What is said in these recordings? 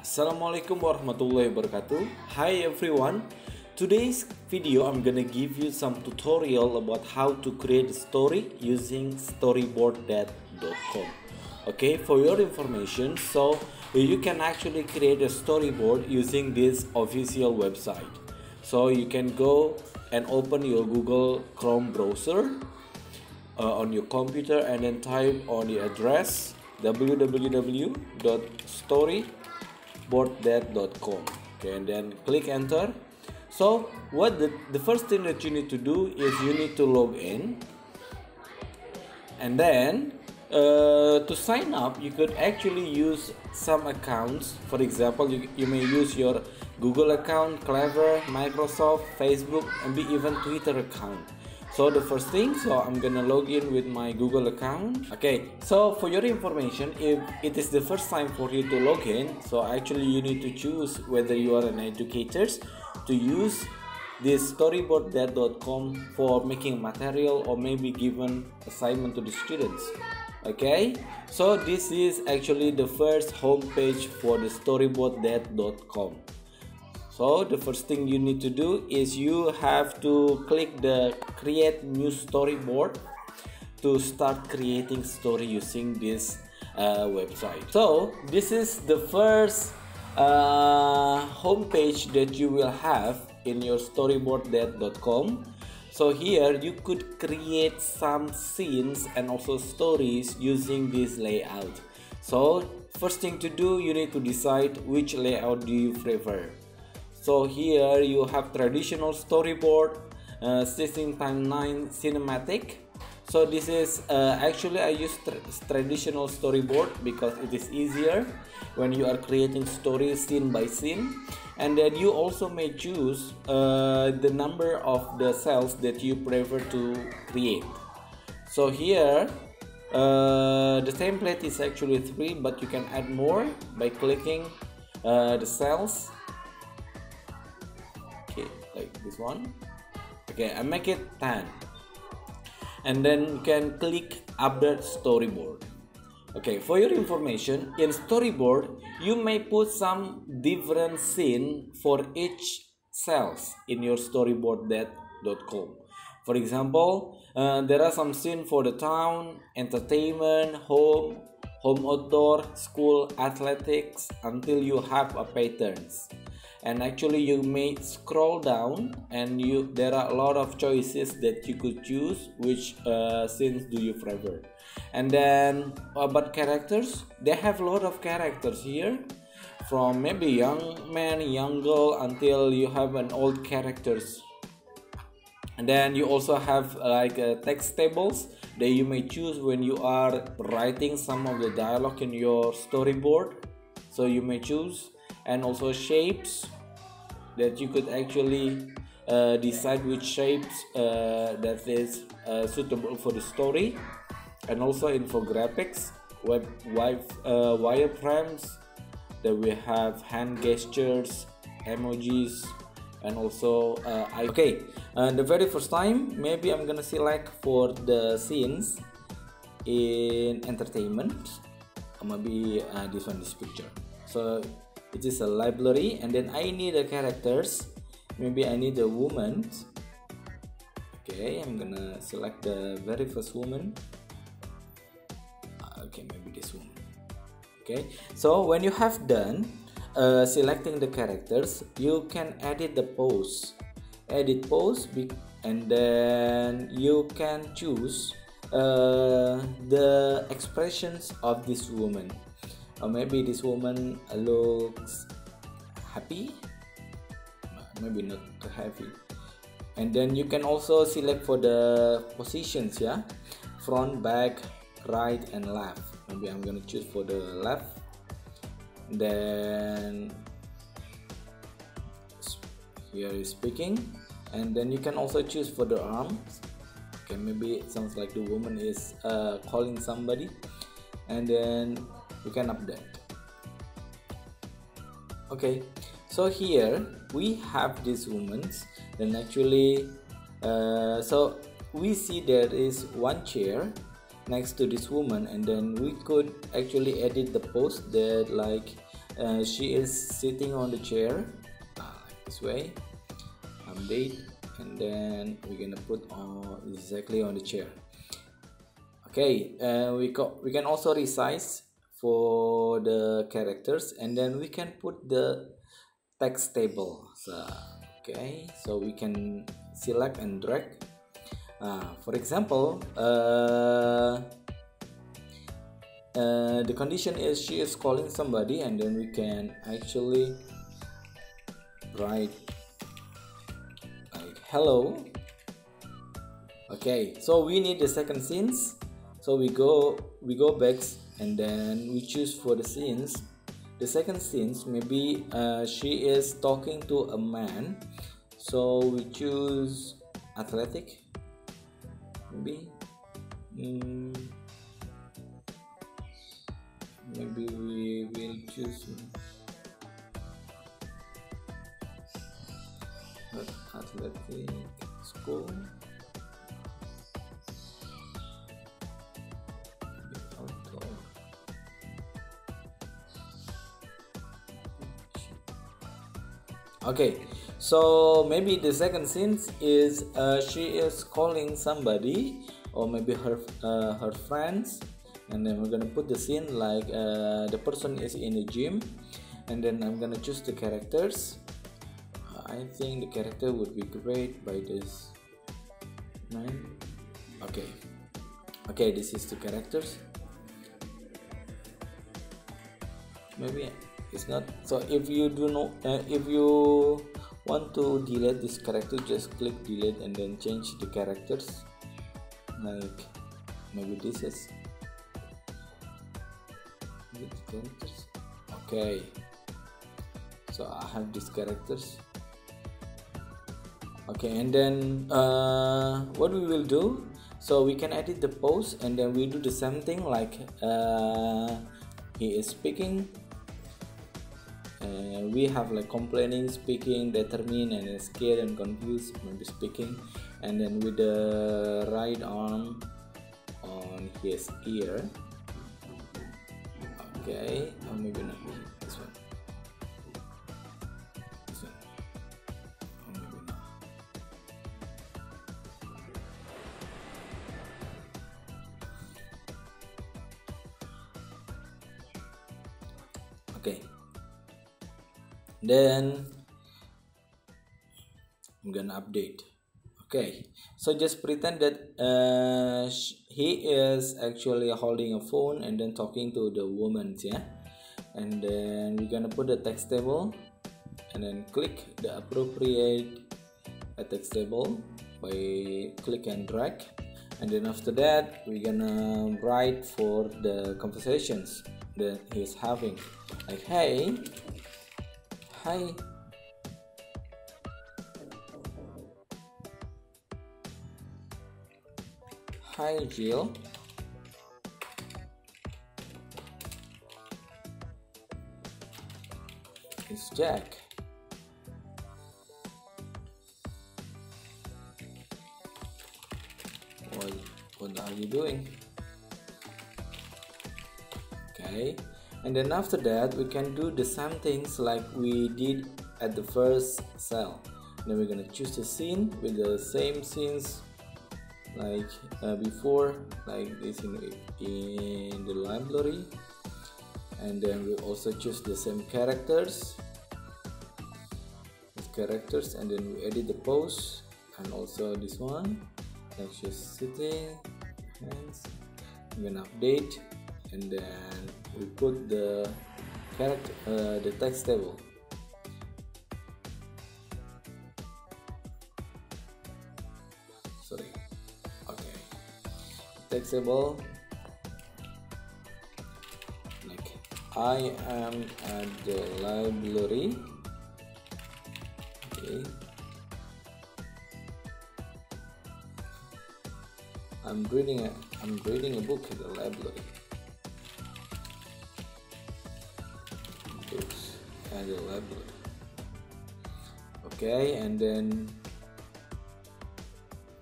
Assalamualaikum warahmatullahi wabarakatuh. Hi everyone. Today's video I'm gonna give you some tutorial about how to create a story using storyboardthat.com. Okay, for your information, so you can actually create a storyboard using this official website. So you can go and open your Google Chrome browser on your computer and then type on the address www.storyboardthat.com. okay, and then click enter. So what the first thing that you need to do is you need to log in, and then to sign up you could actually use some accounts. For example, you may use your Google account, Clever, Microsoft, Facebook, and even Twitter account. So the first thing, so I'm gonna log in with my Google account. Okay, so for your information, if it is the first time for you to log in, so actually you need to choose whether you are an educator to use this storyboardthat.com for making material or maybe giving assignment to the students. Okay, so this is actually the first homepage for the storyboardthat.com. So the first thing you need to do is you have to click the create new storyboard to start creating story using this website. So this is the first homepage that you will have in your storyboardthat.com. So here you could create some scenes and also stories using this layout. So first thing to do, you need to decide which layout do you prefer. So here you have traditional storyboard, 16:9 cinematic. So this is actually I use traditional storyboard because it is easier when you are creating stories scene by scene. And then you also may choose the number of the cells that you prefer to create. So here the template is actually 3, but you can add more by clicking the cells. Okay, like this one. Okay, I make it 10, and then you can click update storyboard. Okay, for your information, in storyboard you may put some different scene for each cells in your storyboardthat.com. For example, there are some scene for the town, entertainment, home outdoor, school, athletics, until you have a patterns. And actually you may scroll down and there are a lot of choices that you could choose which scenes do you prefer. And then about characters, they have a lot of characters here, from maybe young man, young girl, until you have an old characters. And then you also have like text tables that you may choose when you are writing some of the dialogue in your storyboard, so you may choose. And also shapes that you could actually decide which shapes that is suitable for the story, and also infographics, wireframes, that we have hand gestures, emojis, and also okay. The very first time, maybe I'm gonna select for the scenes in entertainment, maybe this one, this picture. So it is a library, and then I need the characters. Maybe I need a woman. Okay, I'm gonna select the very first woman. Okay, maybe this woman. Okay, so when you have done selecting the characters, you can edit the pose, and then you can choose the expressions of this woman. Or maybe this woman looks happy, maybe not too happy. And then you can also select for the positions, yeah, front, back, right, and left. Maybe I'm gonna choose for the left. Then here is speaking, and then you can also choose for the arms. Okay, maybe it sounds like the woman is calling somebody, and then you can update. Okay, so here we have these women's, then actually so we see there is one chair next to this woman, and then we could actually edit the post that like She is sitting on the chair this way. Update, and then we're gonna put on exactly on the chair. Okay, we can also resize for the characters, and then we can put the text table. So, okay, so we can select and drag. For example, the condition is she is calling somebody, and then we can actually write like hello. Okay, so we need the second scenes, so we go back, and then we choose for the scenes. The second scenes, maybe she is talking to a man, so we choose athletic, maybe. Maybe we will choose athletic school. Okay, so maybe the second scene is she is calling somebody, or maybe her friends, and then we're gonna put the scene like the person is in the gym, and then I'm gonna choose the characters. I think the character would be great by this 9. Okay, this is the characters. Maybe it's not. So if you do know, if you want to delete this character, just click delete and then change the characters. Like maybe this is. Okay, so I have these characters. Okay, and then what we will do, so we can edit the pose, and then we do the same thing like he is speaking, we have like complaining, speaking, determined, and scared and confused, maybe speaking, and then with the right arm on his ear. Okay, or maybe not this one. This one. Or maybe not. Okay. Then I'm gonna update. Okay, so just pretend that he is actually holding a phone and then talking to the woman, yeah. And then we're gonna put the text table, and then click the appropriate text table by click and drag, and then after that we're gonna write for the conversations that he's having, like hey, hi. Hi Jill. It's Jack. What are you doing? Okay, and then after that we can do the same things like we did at the first cell. Then we're gonna choose the scene with the same scenes like before, like this in the library, and then we also choose the same characters, and then we edit the pose, and also this one, like she's sitting, hands. I'm gonna update, and then we put the character, the text table. Sorry. Text table like I am at the library. Okay, I'm reading a book at the library. Books at the library. Okay, and then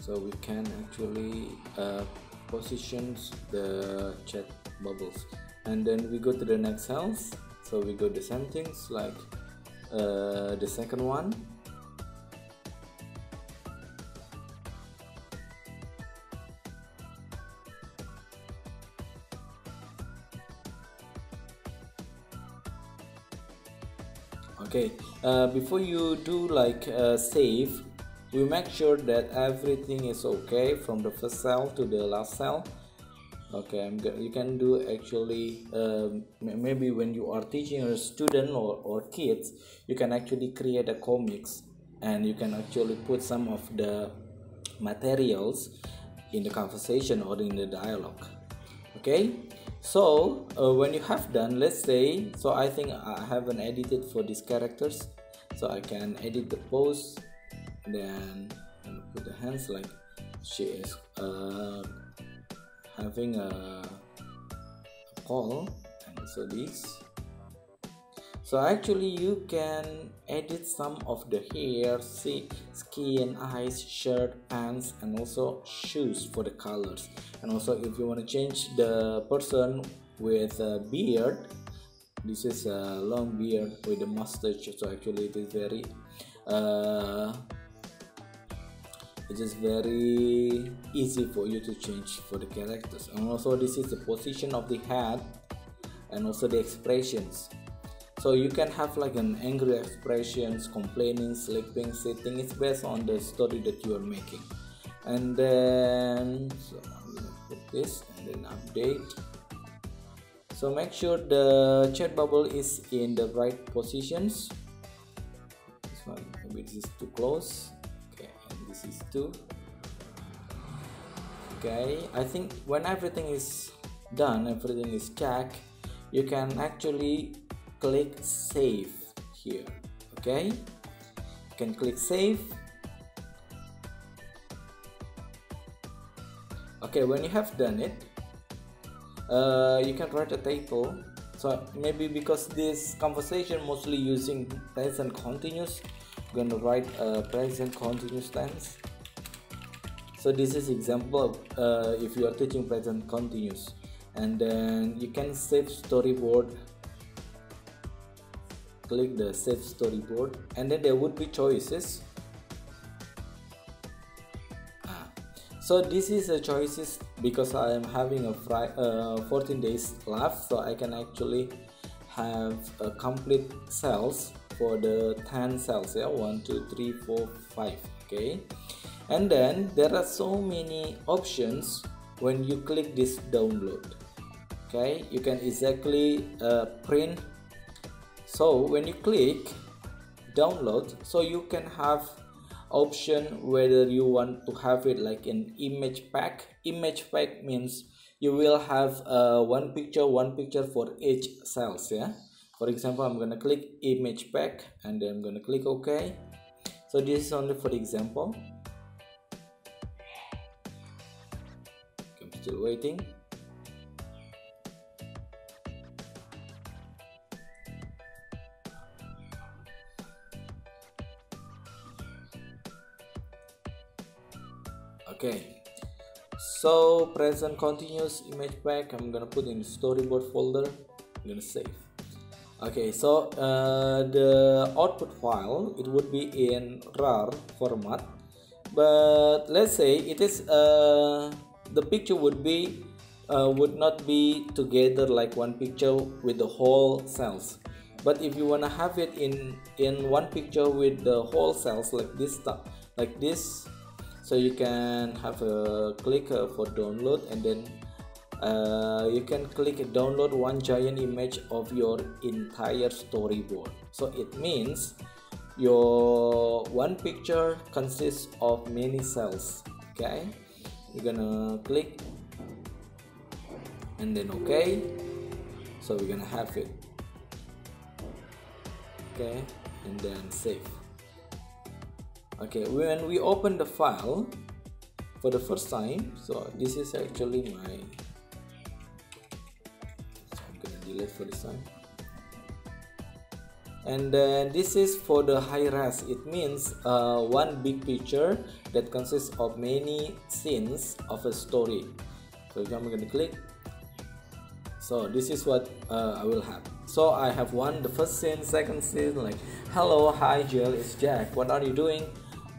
so we can actually positions the chat bubbles, and then we go to the next cells, So we go the same things like the second one. Okay, before you do like save, you make sure that everything is okay from the first cell to the last cell. Okay, you can do actually maybe when you are teaching your student or kids, you can actually create a comics and you can actually put some of the materials in the conversation or in the dialogue. Okay, so when you have done, let's say, so I think I haven't edited for these characters, so I can edit the pose, then put the hands like she is having a call, and so this. So actually you can edit some of the hair, skin, eyes, shirt, pants, and also shoes for the colors. And also if you want to change the person with a beard, this is a long beard with a mustache, so actually it is very it is very easy for you to change for the characters. And also this is the position of the head and also the expressions. So you can have like an angry expressions, complaining, sleeping, sitting. It's based on the story that you are making. And then so I'm gonna put this and then update. So make sure the chat bubble is in the right positions. This one, maybe this is too close. This is two. Okay, I think when everything is done, everything is checked, you can actually click save here. Okay, you can click save. Okay, when you have done it, you can write a title. So maybe because this conversation mostly using present continuous, gonna write a present continuous tense. So this is example if you are teaching present continuous. And then you can save storyboard, click the save storyboard, and then there would be choices. So this is a choices because I am having a 14 days left, so I can actually have a complete cells for the 10 cells, yeah, 1 2 3 4 5. Okay, and then there are so many options when you click this download. Okay, you can exactly print. So when you click download, so you can have option whether you want to have it like an image pack. Image pack means you will have one picture for each cells, yeah. For example, I'm gonna click image pack and then I'm gonna click OK. So this is only for example. I'm still waiting. Okay, so present continuous image pack, I'm gonna put in storyboard folder, I'm gonna save. Okay, so the output file, it would be in RAR format, but let's say it is the picture would not be together like one picture with the whole cells. But if you wanna have it in one picture with the whole cells like this stuff, like this, so you can have a click for download, and then you can click download one giant image of your entire storyboard. So it means your one picture consists of many cells. Okay, you're gonna click and then okay, so we're gonna have it. Okay, and then save. Okay, when we open the file for the first time, so this is actually my for this time, and this is for the high res. It means one big picture that consists of many scenes of a story. So I'm going to click. So this is what I will have. So I have won the first scene, second scene, like hello, hi Jill, it's Jack, what are you doing?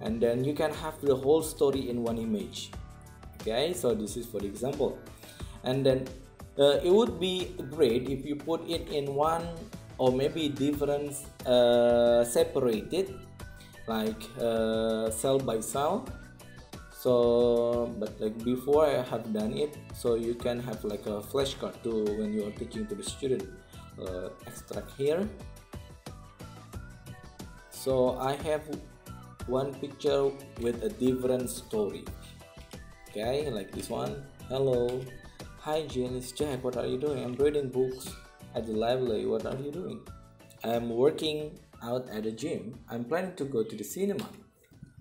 And then you can have the whole story in one image. Okay, so this is for the example. And then it would be great if you put it in one or maybe different separated, like cell by cell. So but like before I have done it, so you can have like a flashcard too when you are teaching to the student. Extract here. So I have one picture with a different story. Okay, like this one. Hello, hi Jill, it's Jack, what are you doing? I'm reading books at the library. What are you doing? I'm working out at the gym. I'm planning to go to the cinema.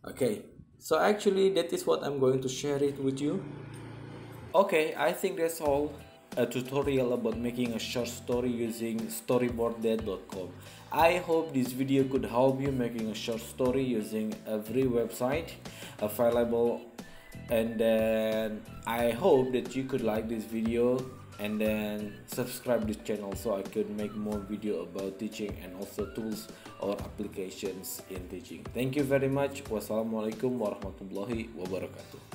Okay, so actually that is what I'm going to share it with you. Okay, I think that's all. A tutorial about making a short story using storyboardthat.com. I hope this video could help you making a short story using every website available, and then I hope that you could like this video and then subscribe this channel so I could make more video about teaching and also tools or applications in teaching. Thank you very much. Wassalamualaikum warahmatullahi wabarakatuh.